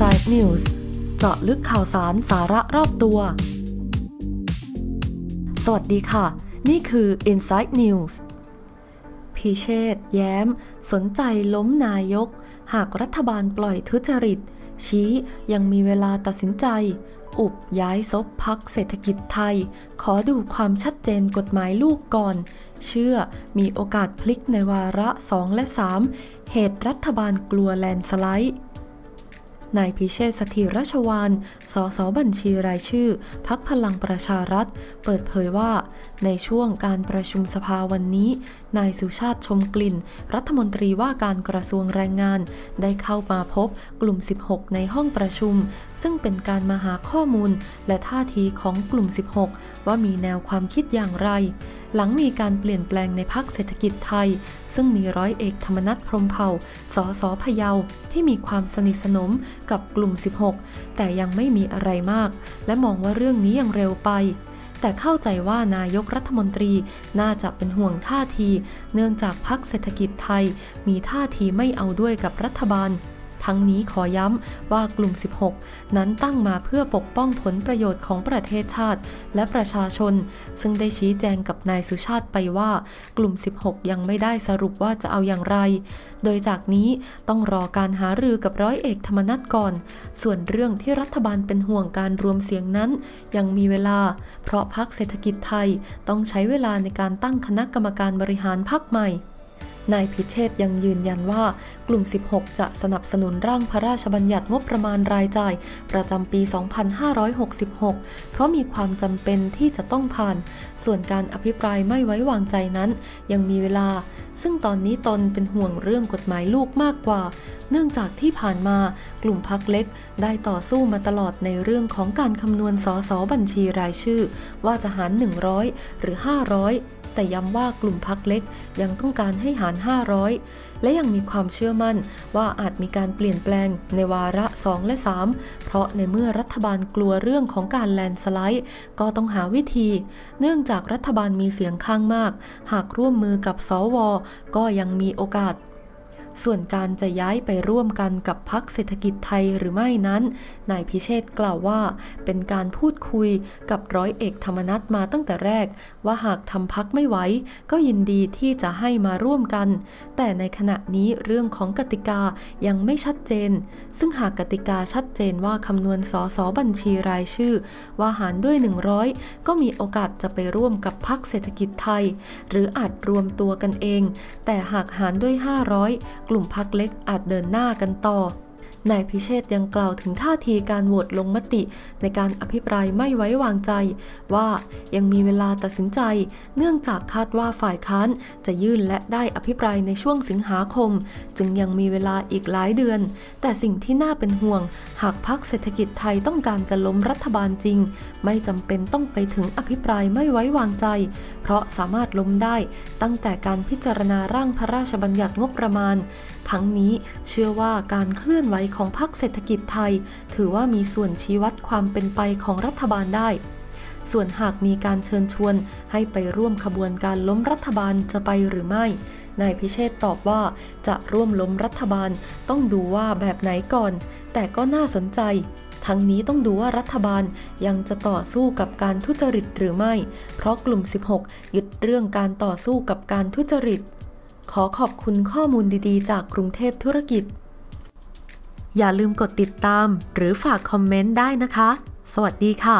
Inside News เจาะลึกข่าวสารสาระรอบตัวสวัสดีค่ะนี่คือ Inside News พิเชษฐ์แย้มสนใจล้มนายกหากรัฐบาลปล่อยทุจริตชี้ยังมีเวลาตัดสินใจอุบย้ายซบพรรคเศรษฐกิจไทยขอดูความชัดเจนกฎหมายลูกก่อนเชื่อมีโอกาสพลิกในวาระ2และ3เหตุรัฐบาลกลัวแลนสไลด์นายพิเชษฐ์ สถิรชวาล สส.บัญชีรายชื่อพรรคพลังประชารัฐเปิดเผยว่าในช่วงการประชุมสภาวันนี้นายสุชาติชมกลิ่นรัฐมนตรีว่าการกระทรวงแรงงานได้เข้ามาพบกลุ่ม16ในห้องประชุมซึ่งเป็นการมาหาข้อมูลและท่าทีของกลุ่ม16ว่ามีแนวความคิดอย่างไรหลังมีการเปลี่ยนแปลงในพรรคเศรษฐกิจไทยซึ่งมีร้อยเอกธรรมนัสพรหมเผ่า สส.พะเยาที่มีความสนิทสนมกับกลุ่ม16แต่ยังไม่มีอะไรมากและมองว่าเรื่องนี้ยังเร็วไปแต่เข้าใจว่านายกรัฐมนตรีน่าจะเป็นห่วงท่าทีเนื่องจากพรรคเศรษฐกิจไทยมีท่าทีไม่เอาด้วยกับรัฐบาลทั้งนี้ขอย้ำว่ากลุ่ม16นั้นตั้งมาเพื่อปกป้องผลประโยชน์ของประเทศชาติและประชาชนซึ่งได้ชี้แจงกับนายสุชาติไปว่ากลุ่ม16ยังไม่ได้สรุปว่าจะเอาอย่างไรโดยจากนี้ต้องรอการหารือกับร้อยเอกธรรมนัสก่อนส่วนเรื่องที่รัฐบาลเป็นห่วงการรวมเสียงนั้นยังมีเวลาเพราะพรรคเศรษฐกิจไทยต้องใช้เวลาในการตั้งคณะกรรมการบริหารพรรคใหม่นายพิเชษฐ์ยังยืนยันว่ากลุ่ม16จะสนับสนุนร่างพระราชบัญญัติงบประมาณรายจ่ายประจำปี 2566 เพราะมีความจำเป็นที่จะต้องผ่านส่วนการอภิปรายไม่ไว้วางใจนั้นยังมีเวลาซึ่งตอนนี้ตนเป็นห่วงเรื่องกฎหมายลูกมากกว่าเนื่องจากที่ผ่านมากลุ่มพรรคเล็กได้ต่อสู้มาตลอดในเรื่องของการคำนวณสสบัญชีรายชื่อว่าจะหาร100หรือ500แต่ย้ำว่ากลุ่มพรรคเล็กยังต้องการให้หาร500และยังมีความเชื่อมั่นว่าอาจมีการเปลี่ยนแปลงในวาระ2และ3เพราะในเมื่อรัฐบาลกลัวเรื่องของการแลนสไลด์ก็ต้องหาวิธีเนื่องจากรัฐบาลมีเสียงข้างมากหากร่วมมือกับสวก็ยังมีโอกาสส่วนการจะย้ายไปร่วมกันกับพรรคเศรษฐกิจไทยหรือไม่นั้นนายพิเชษฐ์กล่าวว่าเป็นการพูดคุยกับร้อยเอกธรรมนัสมาตั้งแต่แรกว่าหากทำพรรคไม่ไหวก็ยินดีที่จะให้มาร่วมกันแต่ในขณะนี้เรื่องของกติกายังไม่ชัดเจนซึ่งหากกติกาชัดเจนว่าคำนวณสสบัญชีรายชื่อว่าหารด้วย100ก็มีโอกาสจะไปร่วมกับพรรคเศรษฐกิจไทยหรืออาจรวมตัวกันเองแต่หากหารด้วย500กลุ่มพรรคเล็กอาจเดินหน้ากันต่อนายพิเชษฐ์ยังกล่าวถึงท่าทีการโหวตลงมติในการอภิปรายไม่ไว้วางใจว่ายังมีเวลาตัดสินใจเนื่องจากคาดว่าฝ่ายค้านจะยื่นและได้อภิปรายในช่วงสิงหาคมจึงยังมีเวลาอีกหลายเดือนแต่สิ่งที่น่าเป็นห่วงหากพรรคเศรษฐกิจไทยต้องการจะล้มรัฐบาลจริงไม่จำเป็นต้องไปถึงอภิปรายไม่ไว้วางใจเพราะสามารถล้มได้ตั้งแต่การพิจารณาร่างพระราชบัญญัติงบประมาณทั้งนี้เชื่อว่าการเคลื่อนไหวของพรรคเศรษฐกิจไทยถือว่ามีส่วนชี้วัดความเป็นไปของรัฐบาลได้ส่วนหากมีการเชิญชวนให้ไปร่วมขบวนการล้มรัฐบาลจะไปหรือไม่นายพิเชษฐ์ตอบว่าจะร่วมล้มรัฐบาลต้องดูว่าแบบไหนก่อนแต่ก็น่าสนใจทั้งนี้ต้องดูว่ารัฐบาลยังจะต่อสู้กับการทุจริตหรือไม่เพราะกลุ่ม16ยึดเรื่องการต่อสู้กับการทุจริตขอขอบคุณข้อมูลดีๆจากกรุงเทพธุรกิจอย่าลืมกดติดตามหรือฝากคอมเมนต์ได้นะคะสวัสดีค่ะ